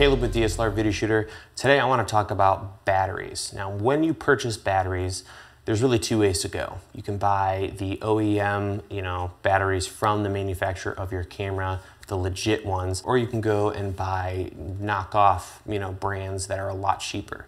Caleb with DSLR Video Shooter. Today I want to talk about batteries. Now, when you purchase batteries, there's really two ways to go. You can buy the OEM, batteries from the manufacturer of your camera, the legit ones, or you can go and buy knockoff, brands that are a lot cheaper.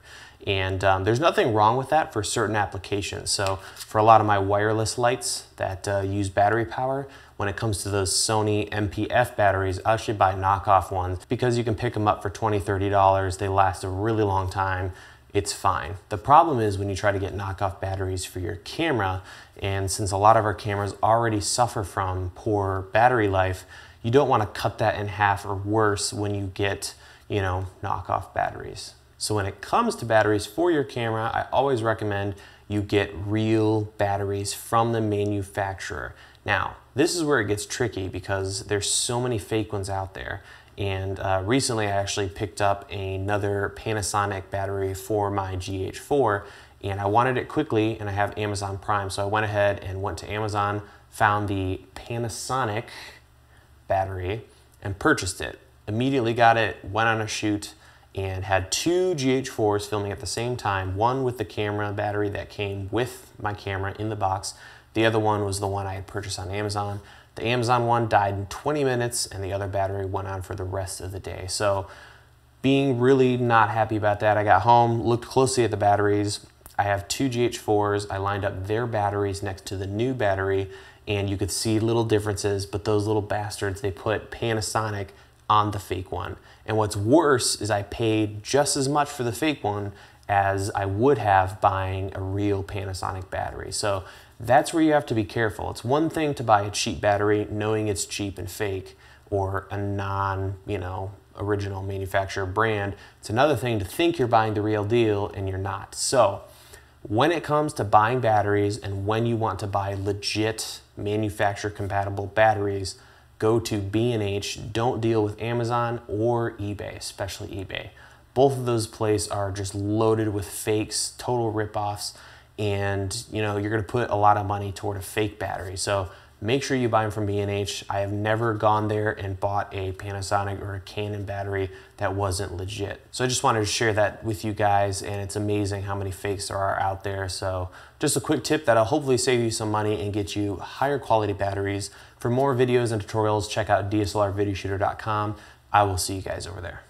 And there's nothing wrong with that for certain applications. So for a lot of my wireless lights that use battery power, when it comes to those Sony MPF batteries, I should buy knockoff ones because you can pick them up for $20, $30. They last a really long time. It's fine. The problem is when you try to get knockoff batteries for your camera, and since a lot of our cameras already suffer from poor battery life, you don't want to cut that in half or worse when you get, knockoff batteries. So when it comes to batteries for your camera, I always recommend you get real batteries from the manufacturer. Now, this is where it gets tricky because there's so many fake ones out there. And recently I actually picked up another Panasonic battery for my GH4 and I wanted it quickly and I have Amazon Prime. So I went ahead and went to Amazon, found the Panasonic battery and purchased it. Immediately got it, went on a shoot, and had two GH4s filming at the same time, one with the camera battery that came with my camera in the box. The other one was the one I had purchased on Amazon. The Amazon one died in 20 minutes and the other battery went on for the rest of the day. So being really not happy about that, I got home, looked closely at the batteries. I have two GH4s. I lined up their batteries next to the new battery and you could see little differences, but those little bastards, they put Panasonic on the fake one. And what's worse is I paid just as much for the fake one as I would have buying a real Panasonic battery. So that's where you have to be careful. It's one thing to buy a cheap battery knowing it's cheap and fake or a non, original manufacturer brand. It's another thing to think you're buying the real deal and you're not. So when it comes to buying batteries and when you want to buy legit manufacturer compatible batteries, go to B&H, don't deal with Amazon or eBay, especially eBay. Both of those places are just loaded with fakes, total ripoffs, and you're gonna put a lot of money toward a fake battery. So make sure you buy them from B&H. I have never gone there and bought a Panasonic or a Canon battery that wasn't legit. So I just wanted to share that with you guys, and it's amazing how many fakes there are out there. So just a quick tip that'll hopefully save you some money and get you higher quality batteries. For more videos and tutorials, check out DSLRvideoshooter.com. I will see you guys over there.